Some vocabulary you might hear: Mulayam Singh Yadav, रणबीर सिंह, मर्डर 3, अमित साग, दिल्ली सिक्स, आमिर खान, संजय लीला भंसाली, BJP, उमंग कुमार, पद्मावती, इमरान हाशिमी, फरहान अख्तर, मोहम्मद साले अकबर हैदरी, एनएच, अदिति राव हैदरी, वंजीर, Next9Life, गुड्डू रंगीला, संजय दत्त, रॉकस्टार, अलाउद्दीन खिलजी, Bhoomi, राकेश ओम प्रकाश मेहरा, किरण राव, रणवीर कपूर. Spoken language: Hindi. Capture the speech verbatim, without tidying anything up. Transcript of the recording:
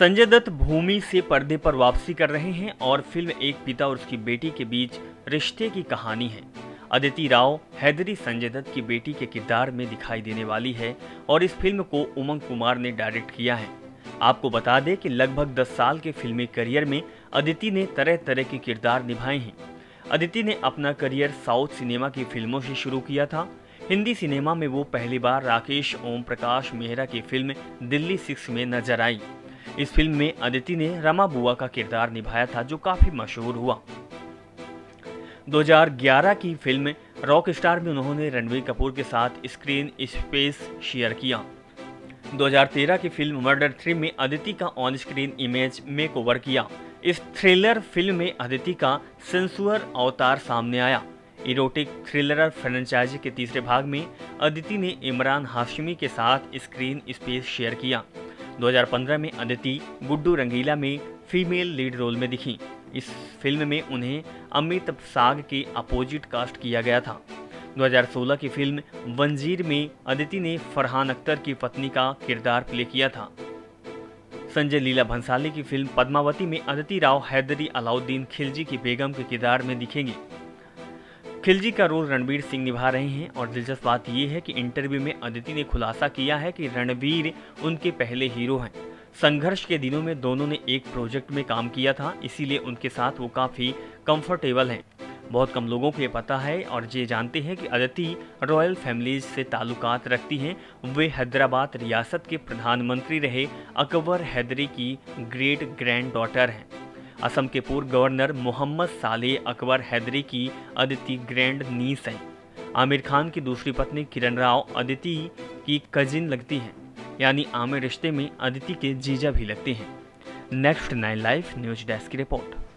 संजय दत्त भूमि से पर्दे पर वापसी कर रहे हैं और फिल्म एक पिता और उसकी बेटी के बीच रिश्ते की कहानी है। अदिति राव हैदरी संजय दत्त की बेटी के किरदार में दिखाई देने वाली है और इस फिल्म को उमंग कुमार ने डायरेक्ट किया है। आपको बता दें कि लगभग दस साल के फिल्मी करियर में अदिति ने तरह तरह के किरदार निभाए हैं। अदिति ने अपना करियर साउथ सिनेमा की फिल्मों से शुरू किया था। हिंदी सिनेमा में वो पहली बार राकेश ओम प्रकाश मेहरा की फिल्म दिल्ली सिक्स में नजर आई। इस फिल्म में अदिति ने रमा बुआ का किरदार निभाया था जो काफी मशहूर हुआ। दो हज़ार ग्यारह की फिल्म रॉकस्टार में उन्होंने रणवीर कपूर के साथ स्क्रीन स्पेस शेयर किया। दो हज़ार तेरह की फिल्म मर्डर थ्री में अदिति का ऑन स्क्रीन इमेज मेकओवर किया। इस थ्रिलर फिल्म में अदिति का सेंसुअर अवतार सामने आया। इरोटिक थ्रिलर फ्रेंचाइजी के तीसरे भाग में अदिति ने इमरान हाशिमी के साथ स्क्रीन स्पेस शेयर किया। दो हज़ार पंद्रह में अदिति गुड्डू रंगीला में फीमेल लीड रोल में दिखी। इस फिल्म में उन्हें अमित साग के अपोजिट कास्ट किया गया था। दो हज़ार सोलह की फिल्म वंजीर में अदिति ने फरहान अख्तर की पत्नी का किरदार प्ले किया था। संजय लीला भंसाली की फिल्म पद्मावती में अदिति राव हैदरी अलाउद्दीन खिलजी की बेगम के किरदार में दिखेंगे। खिलजी का रोल रणबीर सिंह निभा रहे हैं और दिलचस्प बात यह है कि इंटरव्यू में अदिति ने खुलासा किया है कि रणबीर उनके पहले हीरो हैं। संघर्ष के दिनों में दोनों ने एक प्रोजेक्ट में काम किया था, इसीलिए उनके साथ वो काफ़ी कंफर्टेबल हैं। बहुत कम लोगों को ये पता है और ये जानते हैं कि अदिति रॉयल फैमिलीज से ताल्लुकात रखती हैं। वे हैदराबाद रियासत के प्रधानमंत्री रहे अकबर हैदरी की ग्रेट ग्रैंड डॉटर हैं। असम के पूर्व गवर्नर मोहम्मद साले अकबर हैदरी की अदिति ग्रैंड नीस हैं। आमिर खान की दूसरी पत्नी किरण राव अदिति की कजिन लगती हैं, यानी आमिर रिश्ते में अदिति के जीजा भी लगते हैं। Next nine live news desk की रिपोर्ट।